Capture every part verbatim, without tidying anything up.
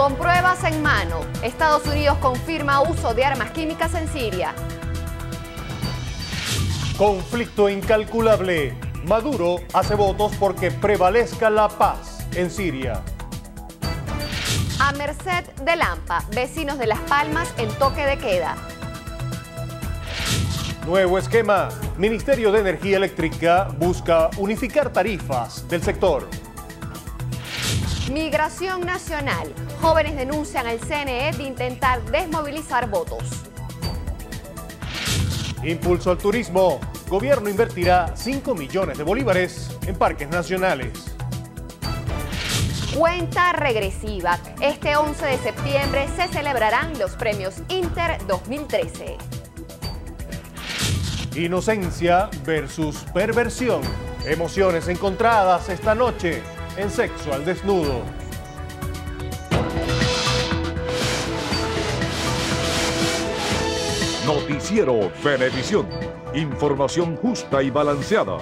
Con pruebas en mano, Estados Unidos confirma uso de armas químicas en Siria. Conflicto incalculable. Maduro hace votos porque prevalezca la paz en Siria. A merced de Lampa, vecinos de Las Palmas en toque de queda. Nuevo esquema. Ministerio de Energía Eléctrica busca unificar tarifas del sector. Migración nacional. Jóvenes denuncian al C N E de intentar desmovilizar votos. Impulso al turismo. Gobierno invertirá cinco millones de bolívares en parques nacionales. Cuenta regresiva. Este once de septiembre se celebrarán los premios Inter dos mil trece. Inocencia versus perversión. Emociones encontradas esta noche en Sexo al Desnudo. Noticiero Venevisión. Información justa y balanceada.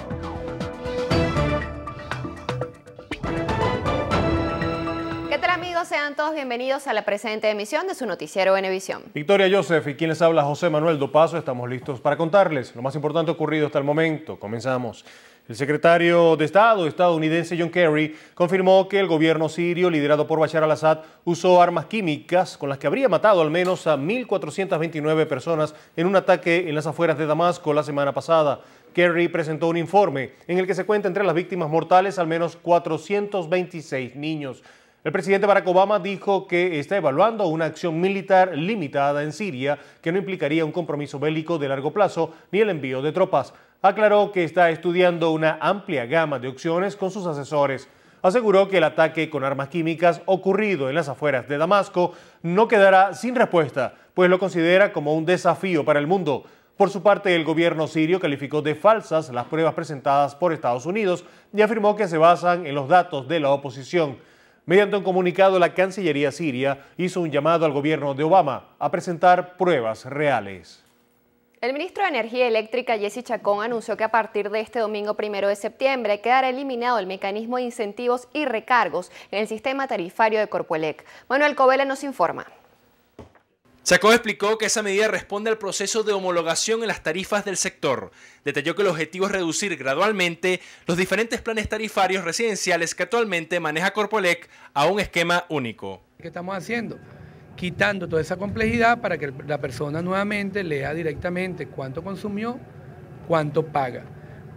Sean todos bienvenidos a la presente emisión de su noticiero Venevisión. Victoria Joseph y quien les habla José Manuel Dopazo, estamos listos para contarles lo más importante ocurrido hasta el momento. Comenzamos. El secretario de Estado estadounidense John Kerry confirmó que el gobierno sirio liderado por Bashar al-Assad usó armas químicas con las que habría matado al menos a mil cuatrocientas veintinueve personas en un ataque en las afueras de Damasco la semana pasada. Kerry presentó un informe en el que se cuenta entre las víctimas mortales al menos cuatrocientos veintiséis niños. El presidente Barack Obama dijo que está evaluando una acción militar limitada en Siria que no implicaría un compromiso bélico de largo plazo ni el envío de tropas. Aclaró que está estudiando una amplia gama de opciones con sus asesores. Aseguró que el ataque con armas químicas ocurrido en las afueras de Damasco no quedará sin respuesta, pues lo considera como un desafío para el mundo. Por su parte, el gobierno sirio calificó de falsas las pruebas presentadas por Estados Unidos y afirmó que se basan en los datos de la oposición. Mediante un comunicado, la Cancillería siria hizo un llamado al gobierno de Obama a presentar pruebas reales. El ministro de Energía Eléctrica, Jesse Chacón, anunció que a partir de este domingo primero de septiembre quedará eliminado el mecanismo de incentivos y recargos en el sistema tarifario de CorpoELEC. Manuel Covela nos informa. Chacón explicó que esa medida responde al proceso de homologación en las tarifas del sector. Detalló que el objetivo es reducir gradualmente los diferentes planes tarifarios residenciales que actualmente maneja CorpoELEC a un esquema único. ¿Qué estamos haciendo? Quitando toda esa complejidad para que la persona nuevamente lea directamente cuánto consumió, cuánto paga.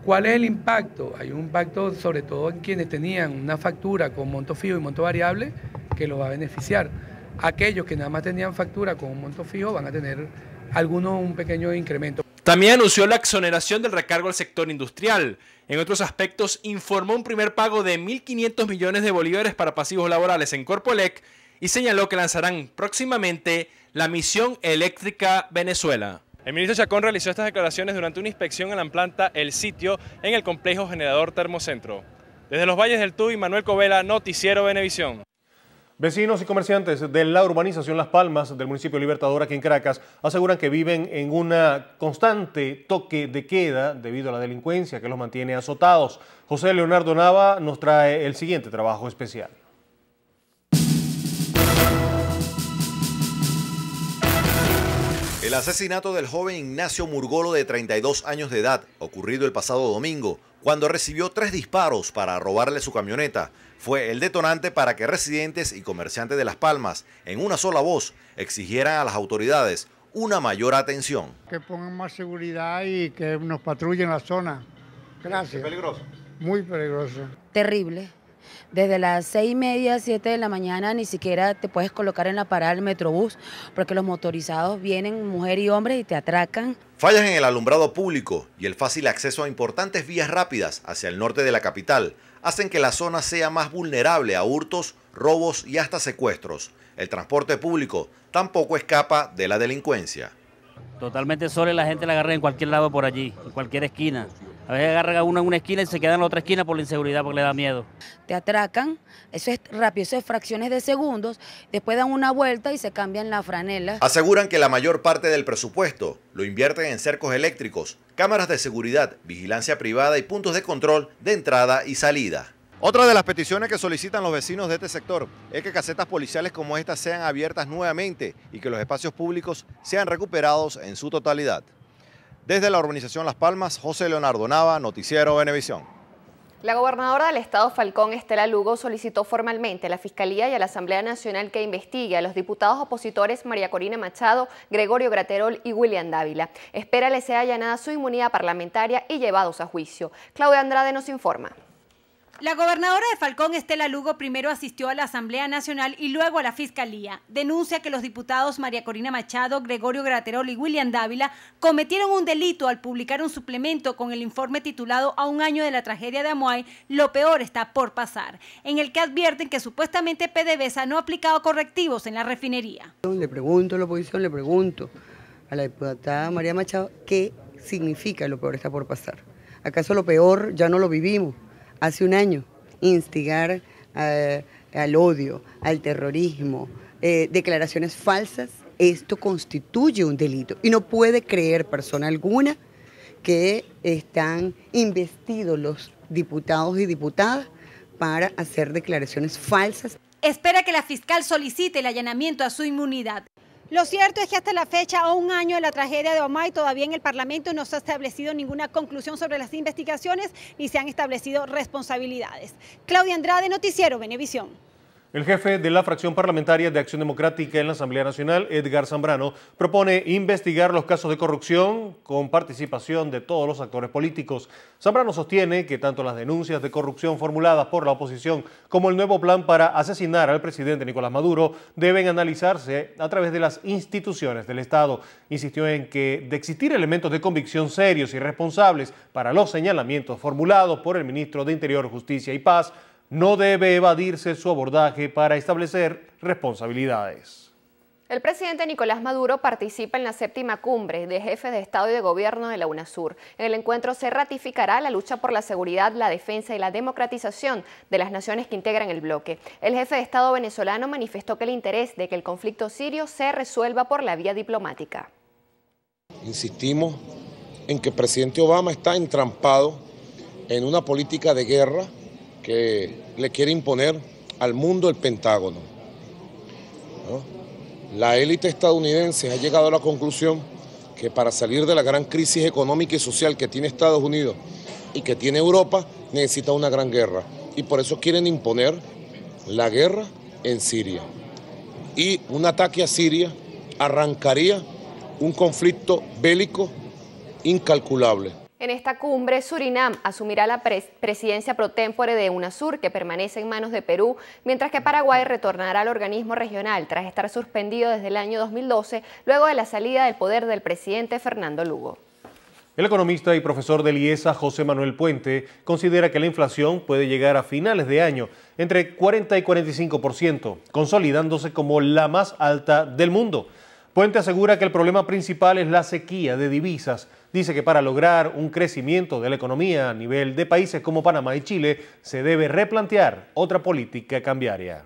¿Cuál es el impacto? Hay un impacto sobre todo en quienes tenían una factura con monto fijo y monto variable que lo va a beneficiar. Aquellos que nada más tenían factura con un monto fijo van a tener alguno un pequeño incremento. También anunció la exoneración del recargo al sector industrial. En otros aspectos, informó un primer pago de mil quinientos millones de bolívares para pasivos laborales en CorpoELEC y señaló que lanzarán próximamente la misión eléctrica Venezuela. El ministro Chacón realizó estas declaraciones durante una inspección en la planta El Sitio en el complejo generador Termocentro. Desde los Valles del Tuy, Manuel Covela, Noticiero Venevisión. Vecinos y comerciantes de la urbanización Las Palmas del municipio Libertador aquí en Caracas aseguran que viven en una constante toque de queda debido a la delincuencia que los mantiene azotados. José Leonardo Nava nos trae el siguiente trabajo especial. El asesinato del joven Ignacio Murgolo de treinta y dos años de edad, ocurrido el pasado domingo, cuando recibió tres disparos para robarle su camioneta, fue el detonante para que residentes y comerciantes de Las Palmas, en una sola voz, exigieran a las autoridades una mayor atención. Que pongan más seguridad y que nos patrullen la zona. Gracias. ¿Es peligroso? Muy peligroso. Terrible. Desde las seis y media, siete de la mañana, ni siquiera te puedes colocar en la parada del Metrobús, porque los motorizados vienen, mujer y hombre, y te atracan. Fallas en el alumbrado público y el fácil acceso a importantes vías rápidas hacia el norte de la capital hacen que la zona sea más vulnerable a hurtos, robos y hasta secuestros. El transporte público tampoco escapa de la delincuencia. Totalmente sola, la gente la agarra en cualquier lado por allí, en cualquier esquina. A veces agarran a uno en una esquina y se quedan en la otra esquina por la inseguridad, porque le da miedo. Te atracan, eso es rápido, eso es fracciones de segundos, después dan una vuelta y se cambian la franela. Aseguran que la mayor parte del presupuesto lo invierten en cercos eléctricos, cámaras de seguridad, vigilancia privada y puntos de control de entrada y salida. Otra de las peticiones que solicitan los vecinos de este sector es que casetas policiales como estas sean abiertas nuevamente y que los espacios públicos sean recuperados en su totalidad. Desde la urbanización Las Palmas, José Leonardo Nava, Noticiero Venevisión. La gobernadora del estado Falcón, Estela Lugo, solicitó formalmente a la Fiscalía y a la Asamblea Nacional que investigue a los diputados opositores María Corina Machado, Gregorio Graterol y William Dávila. Espera les sea allanada su inmunidad parlamentaria y llevados a juicio. Claudia Andrade nos informa. La gobernadora de Falcón, Estela Lugo, primero asistió a la Asamblea Nacional y luego a la Fiscalía. Denuncia que los diputados María Corina Machado, Gregorio Graterol y William Dávila cometieron un delito al publicar un suplemento con el informe titulado "A un año de la tragedia de Amuay, lo peor está por pasar", en el que advierten que supuestamente P D V S A no ha aplicado correctivos en la refinería. Le pregunto a la oposición, le pregunto a la diputada María Machado, ¿qué significa "lo peor está por pasar"? ¿Acaso lo peor ya no lo vivimos hace un año? Instigar eh, al odio, al terrorismo, eh, declaraciones falsas, esto constituye un delito. Y no puede creer persona alguna que están investidos los diputados y diputadas para hacer declaraciones falsas. Espera que la fiscal solicite el allanamiento a su inmunidad. Lo cierto es que hasta la fecha, a un año de la tragedia de Amuay, todavía en el Parlamento no se ha establecido ninguna conclusión sobre las investigaciones ni se han establecido responsabilidades. Claudia Andrade, Noticiero Venevisión. El jefe de la fracción parlamentaria de Acción Democrática en la Asamblea Nacional, Edgar Zambrano, propone investigar los casos de corrupción con participación de todos los actores políticos. Zambrano sostiene que tanto las denuncias de corrupción formuladas por la oposición como el nuevo plan para asesinar al presidente Nicolás Maduro deben analizarse a través de las instituciones del Estado. Insistió en que, de existir elementos de convicción serios y responsables para los señalamientos formulados por el ministro de Interior, Justicia y Paz, no debe evadirse su abordaje para establecer responsabilidades. El presidente Nicolás Maduro participa en la séptima cumbre de jefes de Estado y de Gobierno de la UNASUR. En el encuentro se ratificará la lucha por la seguridad, la defensa y la democratización de las naciones que integran el bloque. El jefe de Estado venezolano manifestó que el interés de que el conflicto sirio se resuelva por la vía diplomática. Insistimos en que el presidente Obama está entrampado en una política de guerra que le quiere imponer al mundo el Pentágono, ¿no? La élite estadounidense ha llegado a la conclusión que para salir de la gran crisis económica y social que tiene Estados Unidos y que tiene Europa, necesita una gran guerra. Y por eso quieren imponer la guerra en Siria. Y un ataque a Siria arrancaría un conflicto bélico incalculable. En esta cumbre, Surinam asumirá la presidencia pro tempore de UNASUR, que permanece en manos de Perú, mientras que Paraguay retornará al organismo regional tras estar suspendido desde el año dos mil doce, luego de la salida del poder del presidente Fernando Lugo. El economista y profesor del I E S A, José Manuel Puente, considera que la inflación puede llegar a finales de año entre cuarenta y cuarenta y cinco por ciento, consolidándose como la más alta del mundo. Puente asegura que el problema principal es la sequía de divisas. Dice que para lograr un crecimiento de la economía a nivel de países como Panamá y Chile, se debe replantear otra política cambiaria.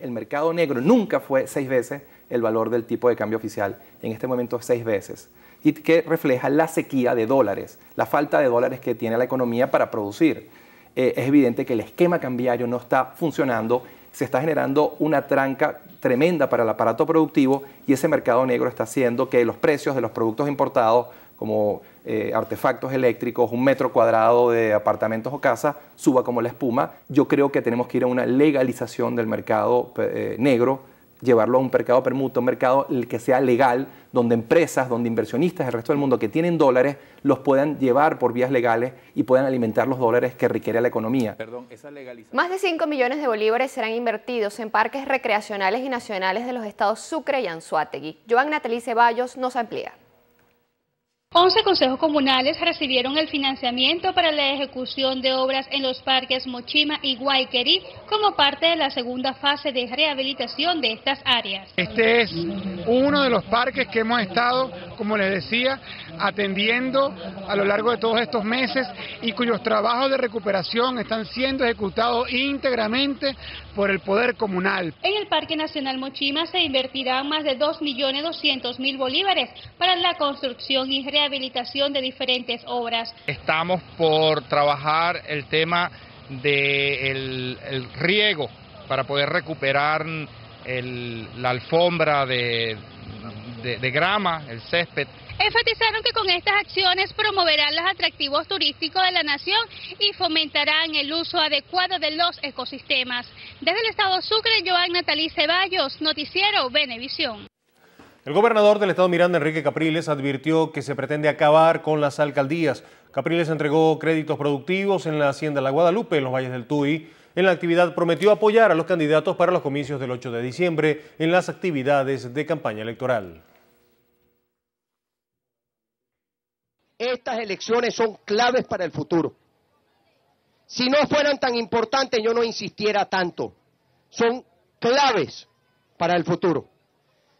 El mercado negro nunca fue seis veces el valor del tipo de cambio oficial, en este momento seis veces, y que refleja la sequía de dólares, la falta de dólares que tiene la economía para producir. Eh, es evidente que el esquema cambiario no está funcionando, se está generando una tranca tremenda para el aparato productivo y ese mercado negro está haciendo que los precios de los productos importados como eh, artefactos eléctricos, un metro cuadrado de apartamentos o casas, suba como la espuma. Yo creo que tenemos que ir a una legalización del mercado eh, negro, llevarlo a un mercado permuta, un mercado que sea legal, donde empresas, donde inversionistas del resto del mundo que tienen dólares los puedan llevar por vías legales y puedan alimentar los dólares que requiere la economía. Perdón, esa legalización. Más de cinco millones de bolívares serán invertidos en parques recreacionales y nacionales de los estados Sucre y Anzoátegui. Joan Natalí Ceballos nos amplía. once consejos comunales recibieron el financiamiento para la ejecución de obras en los parques Mochima y Guayquerí como parte de la segunda fase de rehabilitación de estas áreas. Este es uno de los parques que hemos estado, como les decía, atendiendo a lo largo de todos estos meses y cuyos trabajos de recuperación están siendo ejecutados íntegramente por el Poder Comunal. En el Parque Nacional Mochima se invertirán más de dos millones doscientos mil bolívares para la construcción y rehabilitación de diferentes obras. Estamos por trabajar el tema del el riego para poder recuperar el, la alfombra de, de, de grama, el césped. Enfatizaron que con estas acciones promoverán los atractivos turísticos de la nación y fomentarán el uso adecuado de los ecosistemas. Desde el estado Sucre, Joan Natalí Ceballos, Noticiero Venevisión. El gobernador del estado Miranda, Enrique Capriles, advirtió que se pretende acabar con las alcaldías. Capriles entregó créditos productivos en la hacienda La Guadalupe, en los valles del Tuy. En la actividad prometió apoyar a los candidatos para los comicios del ocho de diciembre en las actividades de campaña electoral. Estas elecciones son claves para el futuro. Si no fueran tan importantes, yo no insistiera tanto. Son claves para el futuro.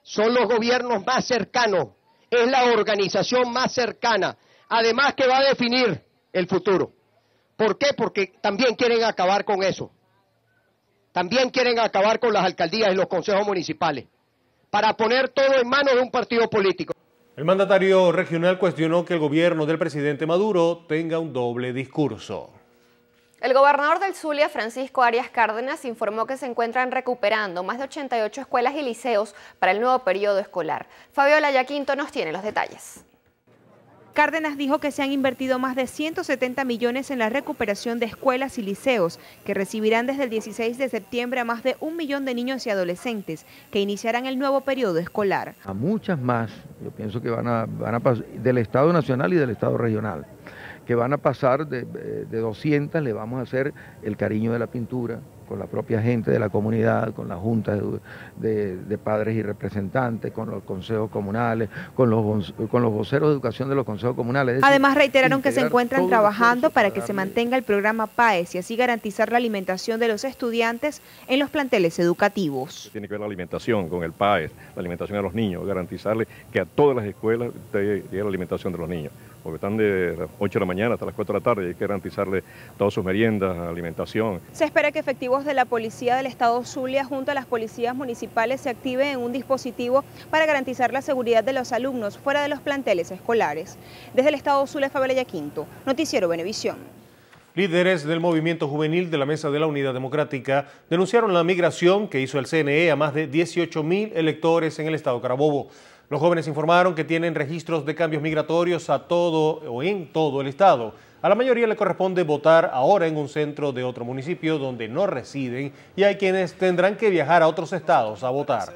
Son los gobiernos más cercanos, es la organización más cercana, además que va a definir el futuro. ¿Por qué? Porque también quieren acabar con eso. También quieren acabar con las alcaldías y los consejos municipales, para poner todo en manos de un partido político. El mandatario regional cuestionó que el gobierno del presidente Maduro tenga un doble discurso. El gobernador del Zulia, Francisco Arias Cárdenas, informó que se encuentran recuperando más de ochenta y ocho escuelas y liceos para el nuevo periodo escolar. Fabiola Yaquinto nos tiene los detalles. Cárdenas dijo que se han invertido más de ciento setenta millones en la recuperación de escuelas y liceos, que recibirán desde el dieciséis de septiembre a más de un millón de niños y adolescentes que iniciarán el nuevo periodo escolar. A muchas más, yo pienso que van a, van a pasar del Estado Nacional y del Estado Regional, que van a pasar de, de doscientas, le vamos a hacer el cariño de la pintura, con la propia gente de la comunidad, con las juntas de, de, de padres y representantes, con los consejos comunales, con los, con los voceros de educación de los consejos comunales. Decir, además reiteraron que se encuentran trabajando para que se mantenga el programa PAES y así garantizar la alimentación de los estudiantes en los planteles educativos. Tiene que ver la alimentación con el PAES, la alimentación de los niños, garantizarle que a todas las escuelas llegue la alimentación de los niños, porque están de las ocho de la mañana hasta las cuatro de la tarde y hay que garantizarle todas sus meriendas, alimentación. Se espera que efectivos de la policía del estado Zulia junto a las policías municipales se active en un dispositivo para garantizar la seguridad de los alumnos fuera de los planteles escolares. Desde el estado Zulia, Fabiola Yaquinto, Noticiero Venevisión. Líderes del movimiento juvenil de la Mesa de la Unidad Democrática denunciaron la migración que hizo el C N E a más de dieciocho mil electores en el estado Carabobo. Los jóvenes informaron que tienen registros de cambios migratorios a todo o en todo el estado. A la mayoría le corresponde votar ahora en un centro de otro municipio donde no residen y hay quienes tendrán que viajar a otros estados a votar.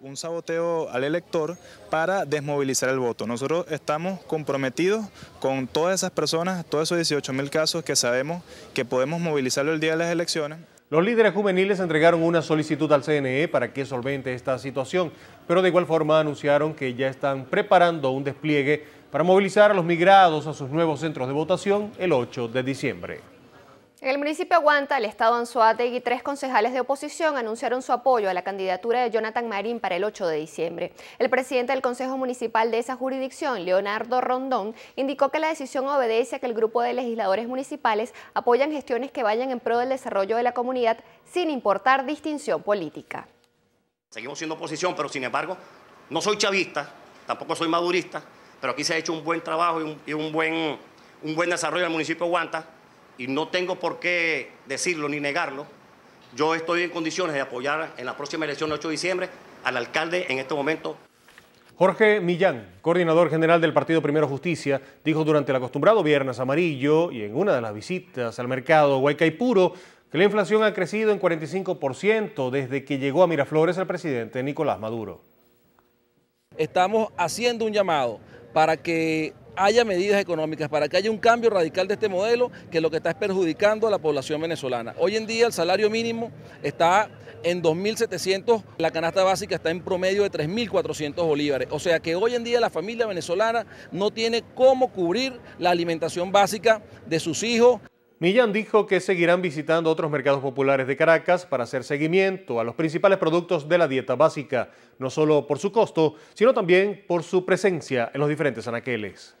Un saboteo al elector para desmovilizar el voto. Nosotros estamos comprometidos con todas esas personas, todos esos dieciocho mil casos que sabemos que podemos movilizarlo el día de las elecciones. Los líderes juveniles entregaron una solicitud al C N E para que solvente esta situación, pero de igual forma anunciaron que ya están preparando un despliegue para movilizar a los migrados a sus nuevos centros de votación el ocho de diciembre. En el municipio de Guanta, el estado Anzoátegui, tres concejales de oposición anunciaron su apoyo a la candidatura de Jonathan Marín para el ocho de diciembre. El presidente del Consejo Municipal de esa jurisdicción, Leonardo Rondón, indicó que la decisión obedece a que el grupo de legisladores municipales apoyan gestiones que vayan en pro del desarrollo de la comunidad sin importar distinción política. Seguimos siendo oposición, pero sin embargo, no soy chavista, tampoco soy madurista, pero aquí se ha hecho un buen trabajo y un, y un, buen, un buen desarrollo del municipio de Guanta. Y no tengo por qué decirlo ni negarlo, yo estoy en condiciones de apoyar en la próxima elección del ocho de diciembre al alcalde en este momento. Jorge Millán, coordinador general del Partido Primero Justicia, dijo durante el acostumbrado Viernes Amarillo y en una de las visitas al mercado Guaycaipuro que la inflación ha crecido en cuarenta y cinco por ciento desde que llegó a Miraflores el presidente Nicolás Maduro. Estamos haciendo un llamado para que haya medidas económicas, para que haya un cambio radical de este modelo, que lo que está es perjudicando a la población venezolana. Hoy en día el salario mínimo está en dos mil setecientos, la canasta básica está en promedio de tres mil cuatrocientos bolívares, o sea que hoy en día la familia venezolana no tiene cómo cubrir la alimentación básica de sus hijos. Millán dijo que seguirán visitando otros mercados populares de Caracas para hacer seguimiento a los principales productos de la dieta básica, no solo por su costo, sino también por su presencia en los diferentes anaqueles.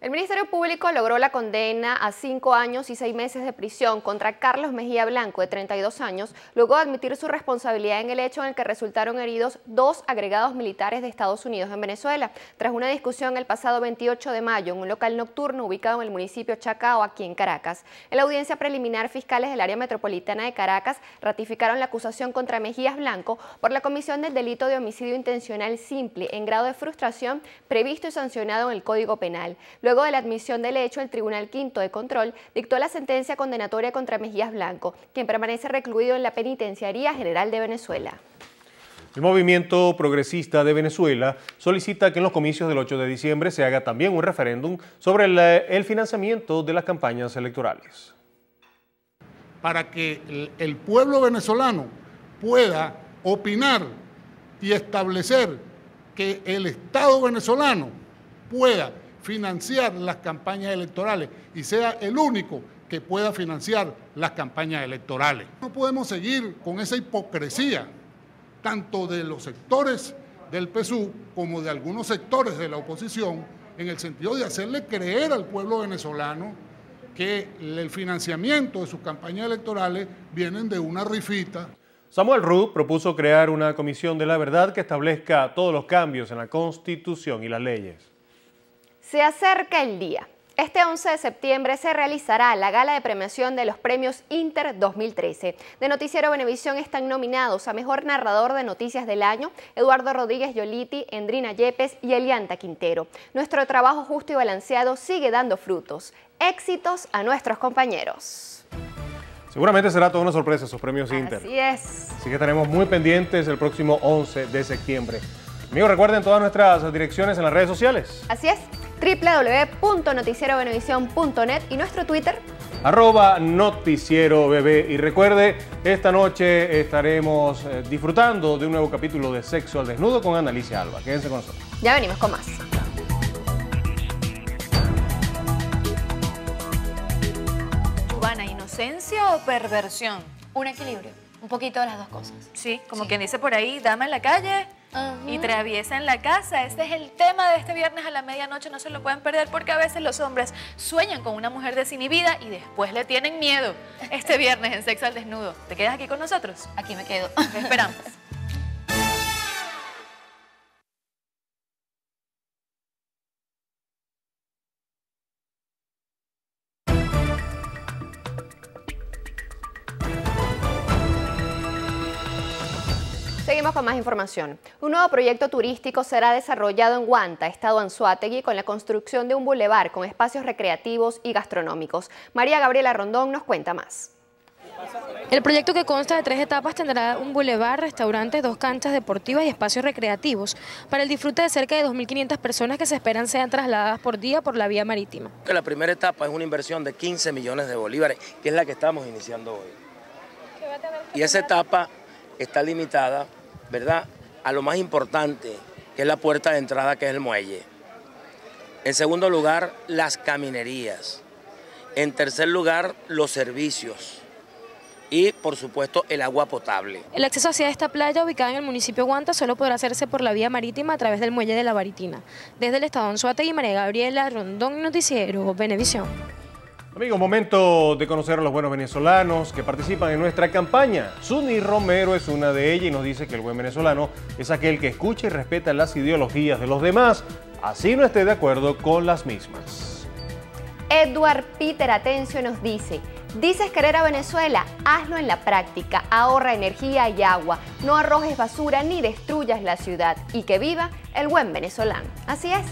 El Ministerio Público logró la condena a cinco años y seis meses de prisión contra Carlos Mejía Blanco, de treinta y dos años, luego de admitir su responsabilidad en el hecho en el que resultaron heridos dos agregados militares de Estados Unidos en Venezuela, tras una discusión el pasado veintiocho de mayo en un local nocturno ubicado en el municipio Chacao, aquí en Caracas. En la audiencia preliminar, fiscales del área metropolitana de Caracas ratificaron la acusación contra Mejías Blanco por la comisión del delito de homicidio intencional simple en grado de frustración previsto y sancionado en el Código Penal. Luego Luego de la admisión del hecho, el Tribunal Quinto de Control dictó la sentencia condenatoria contra Mejías Blanco, quien permanece recluido en la Penitenciaría General de Venezuela. El Movimiento Progresista de Venezuela solicita que en los comicios del ocho de diciembre se haga también un referéndum sobre el, el financiamiento de las campañas electorales. Para que el, el pueblo venezolano pueda opinar y establecer que el Estado venezolano pueda financiar las campañas electorales y sea el único que pueda financiar las campañas electorales. No podemos seguir con esa hipocresía, tanto de los sectores del P S U como de algunos sectores de la oposición, en el sentido de hacerle creer al pueblo venezolano que el financiamiento de sus campañas electorales vienen de una rifita. Samuel Ruz propuso crear una comisión de la verdad que establezca todos los cambios en la Constitución y las leyes. Se acerca el día. Este once de septiembre se realizará la gala de premiación de los premios Inter dos mil trece. De Noticiero Venevisión están nominados a Mejor Narrador de Noticias del Año Eduardo Rodríguez Yoliti, Endrina Yepes y Elianta Quintero. Nuestro trabajo justo y balanceado sigue dando frutos. Éxitos a nuestros compañeros. Seguramente será toda una sorpresa esos premios Inter. Así es. Así que estaremos muy pendientes el próximo once de septiembre. Amigos, recuerden todas nuestras direcciones en las redes sociales. Así es. doble u doble u doble u punto noticiero venevisión punto net y nuestro Twitter arroba noticiero b b. Y recuerde, esta noche estaremos disfrutando de un nuevo capítulo de Sexo al Desnudo con Ana Alicia Alba. Quédense con nosotros. Ya venimos con más. ¿Cubana, inocencia o perversión? Un equilibrio, un poquito de las dos cosas. Sí, como sí. Quien dice por ahí, dama en la calle... Uh-huh. Y traviesa en la casa. Este es el tema de este viernes a la medianoche. No se lo pueden perder porque a veces los hombres sueñan con una mujer desinhibida y después le tienen miedo. Este viernes en Sexo al Desnudo. ¿Te quedas aquí con nosotros? Aquí me quedo. Te esperamos. Con más información. Un nuevo proyecto turístico será desarrollado en Guanta, estado Anzoátegui, con la construcción de un bulevar con espacios recreativos y gastronómicos. María Gabriela Rondón nos cuenta más. El proyecto, que consta de tres etapas, tendrá un bulevar, restaurantes, dos canchas deportivas y espacios recreativos para el disfrute de cerca de dos mil quinientas personas que se esperan sean trasladadas por día por la vía marítima. La primera etapa es una inversión de quince millones de bolívares, que es la que estamos iniciando hoy. Y esa etapa está limitada, ¿verdad?, a lo más importante, que es la puerta de entrada, que es el muelle. En segundo lugar, las caminerías. En tercer lugar, los servicios. Y, por supuesto, el agua potable. El acceso hacia esta playa, ubicada en el municipio de Guanta, solo podrá hacerse por la vía marítima a través del muelle de la Baritina. Desde el estado de Anzoátegui, María Gabriela Rondón, Noticiero Venevisión. Amigos, momento de conocer a los buenos venezolanos que participan en nuestra campaña. Suni Romero es una de ellas y nos dice que el buen venezolano es aquel que escucha y respeta las ideologías de los demás, así no esté de acuerdo con las mismas. Edward Peter Atencio nos dice: dices querer a Venezuela, hazlo en la práctica, ahorra energía y agua, no arrojes basura ni destruyas la ciudad, y que viva el buen venezolano. Así es.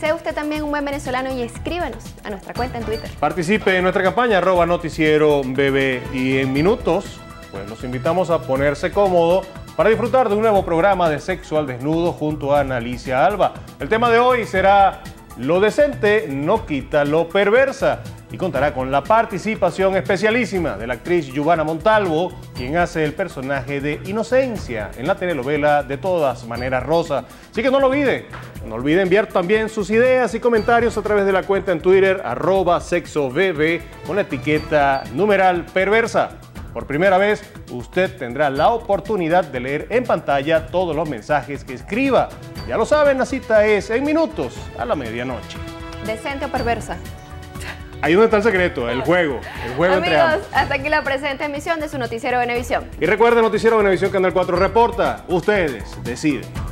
Sea usted también un buen venezolano y escríbanos a nuestra cuenta en Twitter. Participe en nuestra campaña, arroba noticiero bebé. Y en minutos, pues los invitamos a ponerse cómodo para disfrutar de un nuevo programa de Sexo al Desnudo junto a Ana Alicia Alba. El tema de hoy será Lo decente no quita lo perversa y contará con la participación especialísima de la actriz Giovanna Montalvo, quien hace el personaje de Inocencia en la telenovela De Todas Maneras Rosa. Así que no lo olvide, no olvide enviar también sus ideas y comentarios a través de la cuenta en Twitter, arroba sexobb, con la etiqueta numeral perversa. Por primera vez, usted tendrá la oportunidad de leer en pantalla todos los mensajes que escriba. Ya lo saben, la cita es en minutos a la medianoche. ¿Decente o perversa? Ahí donde está el secreto, el juego, el juego Amigos, entre ambos. Hasta aquí la presente emisión de su Noticiero Venevisión. Y recuerden, Noticiero Venevisión Canal cuatro reporta, ustedes deciden.